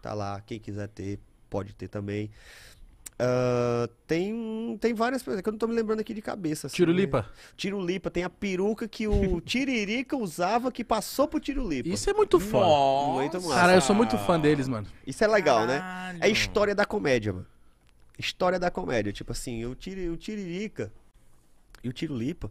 tá lá. Quem quiser ter, pode ter também. Tem várias coisas que eu não tô me lembrando aqui de cabeça. Assim, Tirulipa. Né? Tirulipa, tem a peruca que o Tiririca usava que passou pro Tirulipa. Isso é muito fã. Muito massa. Cara, eu sou muito fã deles, mano. Isso é legal, caralho, né? É história da comédia, mano. História da comédia. Tipo assim, o Tiririca e o Tirulipa,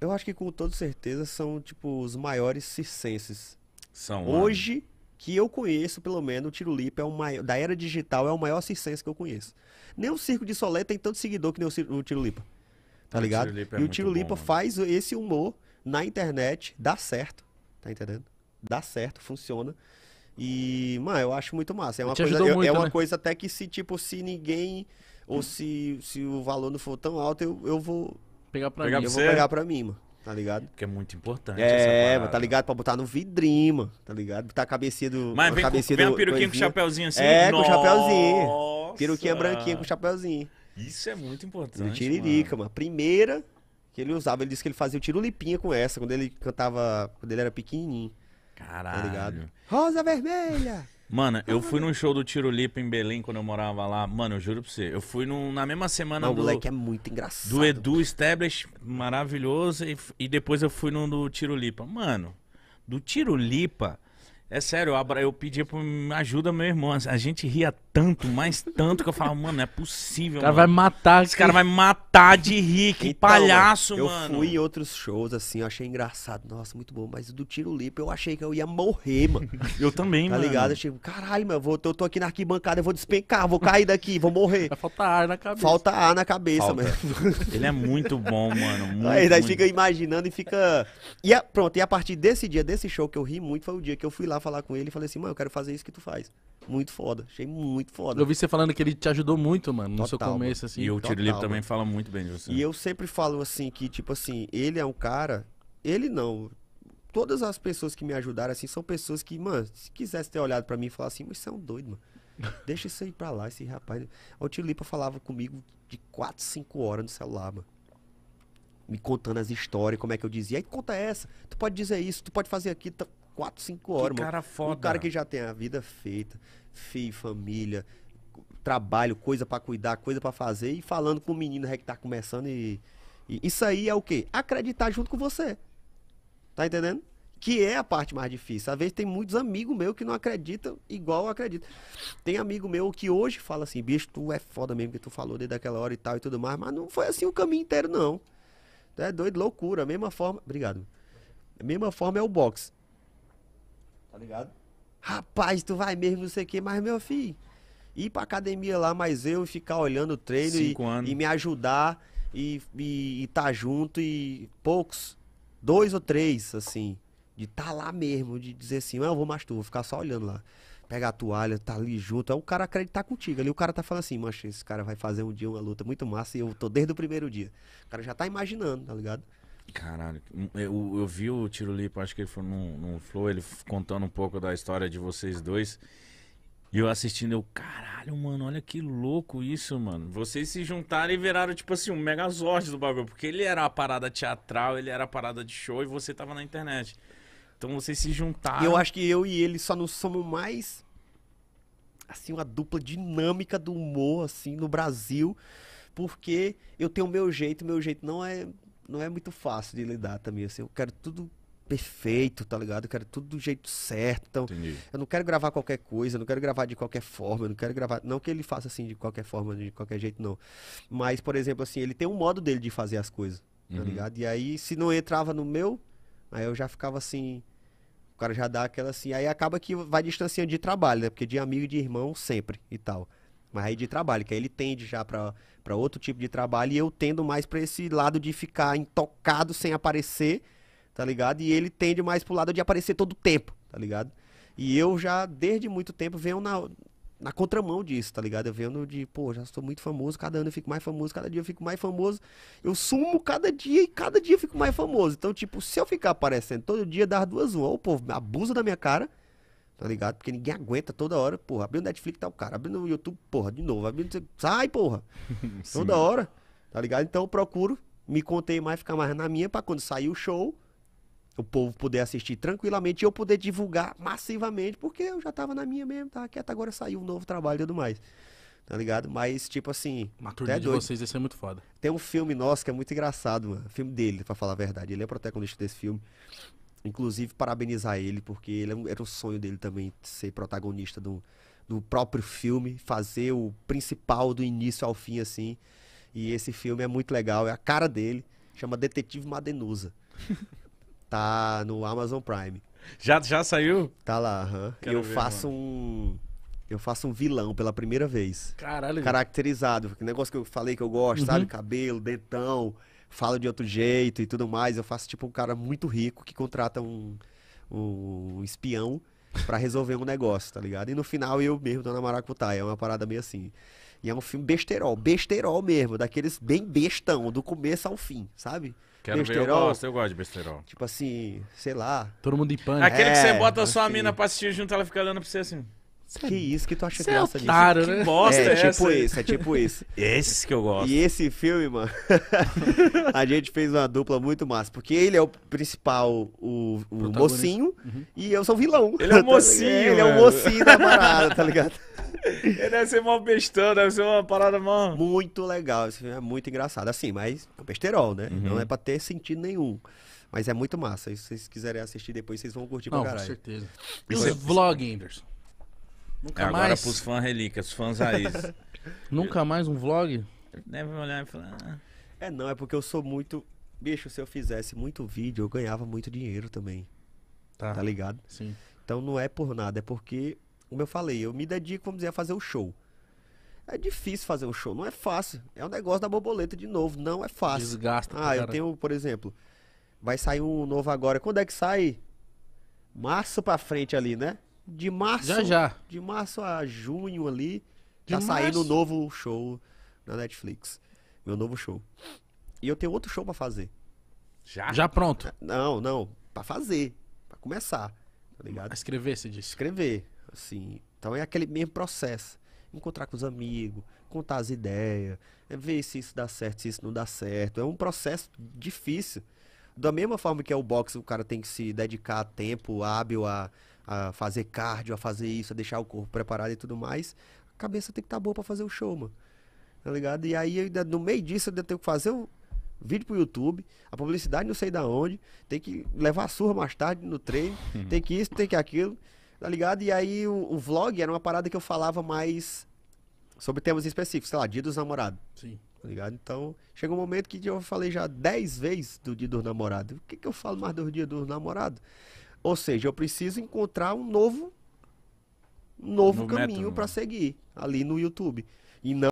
eu acho que com toda certeza são, tipo, os maiores circenses. São. Hoje, mano, que eu conheço, pelo menos, o Tirulipa é o maior, da era digital, é o maior circense que eu conheço. Nem o circo de Soleta tem tanto seguidor que nem o Tirulipa. Tá ligado? E o Tirulipa faz esse humor na internet, dá certo. Tá entendendo? Dá certo, funciona. E, mano, eu acho muito massa. É uma coisa, muito, é uma coisa até que se, tipo, se ninguém, ou se o valor não for tão alto, eu vou... pegar pra mim, mano, tá ligado? Porque é muito importante essa parada, tá ligado? Pra botar no vidrinho, mano, tá ligado? Botar a cabecinha do... Mas vem uma peruquinha com chapéuzinho assim. É, nossa, com chapéuzinho. Peruquinha branquinha com chapéuzinho. Isso é muito importante, do Tiririca, mano. Primeira que ele usava, ele disse que ele fazia o Tirulipinha com essa, quando ele cantava, quando ele era pequenininho. Caralho. Tá ligado? Rosa vermelha. Mano, eu fui num show do Tirulipa em Belém quando eu morava lá. Mano, eu juro pra você. Eu fui na mesma semana do... O moleque é muito engraçado. Do Edu Stablish, maravilhoso. E depois eu fui no do Tirulipa. Mano, do Tirulipa... É sério, eu pedi pra ajuda meu irmão. A gente ria tanto, mais tanto, que eu falava, mano, não é possível. O cara vai matar. Esse cara vai matar de rir, que então, palhaço, mano. Eu fui em outros shows, assim, eu achei engraçado. Nossa, muito bom. Mas o do Tirulipa, eu achei que eu ia morrer, mano. Eu também, mano. Tá ligado? Eu achei, caralho, mano, eu tô aqui na arquibancada, eu vou despencar, vou cair daqui, vou morrer. Vai faltar ar na cabeça. Falta ar na cabeça, mano. Ele é muito bom, mano. Muito, aí fica imaginando e fica... Pronto, e a partir desse dia, desse show que eu ri muito, foi o dia que eu fui lá falar com ele e falei assim, mano, eu quero fazer isso que tu faz. Muito foda, achei muito foda. Eu vi você falando que ele te ajudou muito, mano, no seu começo, assim. E o Tirulipa também fala muito bem de você. E eu sempre falo assim, que tipo assim, ele é um cara, ele não, todas as pessoas que me ajudaram, assim, são pessoas que, mano, se quisesse ter olhado pra mim e falar assim, mas você é um doido, mano. Deixa isso aí pra lá, esse rapaz. O Tirulipa falava comigo de 4, 5 horas no celular, mano. Me contando as histórias, como é que eu dizia. Aí conta essa, tu pode dizer isso, tu pode fazer aqui, 4, 5 horas, que cara, mano. Foda. Um cara que já tem a vida feita, filho, família, trabalho, coisa pra cuidar, coisa pra fazer, e falando com o menino que tá começando e isso aí é o quê? Acreditar junto com você. Tá entendendo? Que é a parte mais difícil. Às vezes tem muitos amigos meus que não acreditam igual eu acredito. Tem amigo meu que hoje fala assim, bicho, tu é foda mesmo que tu falou desde aquela hora e tal e tudo mais, mas não foi assim o caminho inteiro, não. Tu é doido, loucura. A mesma forma... Obrigado. A mesma forma é o boxe. Tá ligado? Rapaz, tu vai mesmo, não sei o que, mas meu filho, ir pra academia lá, mas eu ficar olhando o treino e me ajudar e tá junto e poucos, 2 ou 3, assim, de tá lá mesmo, de dizer assim, eu vou mais tu, vou ficar só olhando lá. Pega a toalha, tá ali junto, é o cara acreditar contigo. Ali o cara tá falando assim, mancha, esse cara vai fazer um dia uma luta muito massa e eu tô desde o primeiro dia. O cara já tá imaginando, tá ligado? Caralho, eu vi o Tirulipa, acho que ele foi num Flow, ele contando um pouco da história de vocês dois. E eu assistindo, caralho, mano, olha que louco isso, mano. Vocês se juntaram e viraram, tipo assim, um megazord do bagulho. Porque ele era a parada teatral, ele era a parada de show e você tava na internet. Então vocês se juntaram. Eu acho que eu e ele só não somos mais, assim, uma dupla dinâmica do humor, assim, no Brasil. Porque eu tenho o meu jeito não é muito fácil de lidar também, assim, eu quero tudo perfeito, tá ligado? Eu quero tudo do jeito certo, então entendi. Eu não quero gravar qualquer coisa, eu não quero gravar de qualquer forma, eu não quero gravar, não que ele faça assim de qualquer forma, de qualquer jeito não, mas por exemplo assim, ele tem um modo dele de fazer as coisas, uhum, tá ligado? E aí se não entrava no meu, aí eu já ficava assim, o cara já dá aquela assim, aí acaba que vai distanciando de trabalho, né? Porque de amigo e de irmão sempre e tal. Mas aí de trabalho, que aí ele tende já pra outro tipo de trabalho e eu tendo mais pra esse lado de ficar intocado sem aparecer, tá ligado? E ele tende mais pro lado de aparecer todo o tempo, tá ligado? E eu já, desde muito tempo, venho na contramão disso, tá ligado? Eu venho de, pô, já sou muito famoso, cada ano eu fico mais famoso, cada dia eu fico mais famoso, eu sumo cada dia e cada dia eu fico mais famoso. Então, tipo, se eu ficar aparecendo todo dia, dá 2 ou o povo abusa da minha cara, tá ligado? Porque ninguém aguenta toda hora, porra, abriu o Netflix, tá o cara, abriu no YouTube, porra, de novo, abriu, sai, porra, toda hora, tá ligado? Então eu procuro, me contei mais, ficar mais na minha, pra quando sair o show, o povo poder assistir tranquilamente e eu poder divulgar massivamente, porque eu já tava na minha mesmo, tava quieto, agora saiu um novo trabalho e tudo mais. Tá ligado? Mas, tipo assim... Uma turnê de vocês ia ser muito foda. Tem um filme nosso que é muito engraçado, mano. O filme dele, pra falar a verdade. Ele é protagonista desse filme. Inclusive, parabenizar ele, porque ele era um sonho dele também ser protagonista do próprio filme, fazer o principal do início ao fim, assim. E esse filme é muito legal. É a cara dele. Chama Detetive Madenusa. Tá no Amazon Prime. Já saiu? Tá lá, aham. Eu faço um... Eu faço um vilão pela primeira vez. Caralho. Caracterizado. Porque negócio que eu falei que eu gosto, uhum. Sabe? Cabelo, dentão, fala de outro jeito e tudo mais. Eu faço tipo um cara muito rico que contrata um espião pra resolver um negócio, tá ligado? E no final eu mesmo tô na maracutaia. É uma parada meio assim. E é um filme besterol. Besterol mesmo. Daqueles bem bestão. Do começo ao fim, sabe? Quero besterol. Ver, eu gosto de besterol. Tipo assim, sei lá. Todo mundo em pânico. Aquele que você bota a sua mina pra assistir junto, ela fica olhando pra você assim... Que isso que tu acha graça disso? Claro, né? Que bosta é tipo essa? Esse, é tipo esse. Esses que eu gosto. E esse filme, mano, a gente fez uma dupla muito massa, porque ele é o principal, o mocinho, uhum. E eu sou o vilão. Ele é o mocinho, ele é o mocinho da parada, tá ligado? Ele deve ser mó bestão, deve ser uma parada mó... Muito legal, esse filme é muito engraçado. Assim, mas é um besterol, né? Uhum. Não é pra ter sentido nenhum. Mas é muito massa, se vocês quiserem assistir depois, vocês vão curtir pra caralho. Com certeza. E o vlog, Anderson? Nunca mais. Agora pros fãs relíquias, os fãs raízes. Nunca mais um vlog? Deve olhar e falar... Ah. É não, é porque eu sou muito... Bicho, se eu fizesse muito vídeo, eu ganhava muito dinheiro também. Tá ligado? Sim. Então não é por nada, é porque... Como eu falei, eu me dedico, vamos dizer, a fazer o show. É difícil fazer um show, não é fácil. É um negócio da borboleta de novo, não é fácil. Desgasta. Ah, eu tenho, por exemplo... Vai sair um novo agora. Quando é que sai? Março pra frente ali, né? De março, já. De março a junho ali, tá saindo um novo show na Netflix. Meu novo show. E eu tenho outro show pra fazer. Já pronto? Não. Pra fazer. Pra começar. Tá ligado? Pra escrever, você disse. Escrever. Assim. Então é aquele mesmo processo. Encontrar com os amigos, contar as ideias, ver se isso dá certo, se isso não dá certo. É um processo difícil. Da mesma forma que é o boxe, o cara tem que se dedicar tempo hábil a fazer cardio, a fazer isso, a deixar o corpo preparado e tudo mais. A cabeça tem que estar boa pra fazer o show, mano. Tá ligado? E aí, no meio disso, eu tenho que fazer um vídeo pro YouTube, a publicidade não sei da onde, tem que levar a surra mais tarde no treino, tem que isso, tem que aquilo, tá ligado? E aí, o vlog era uma parada que eu falava mais sobre temas específicos, sei lá, Dia dos Namorados. Sim. Tá ligado? Então, chega um momento que eu falei já 10 vezes do Dia dos Namorados. O que que eu falo mais do Dia dos Namorados? Ou seja, eu preciso encontrar um novo caminho para seguir ali no YouTube. E não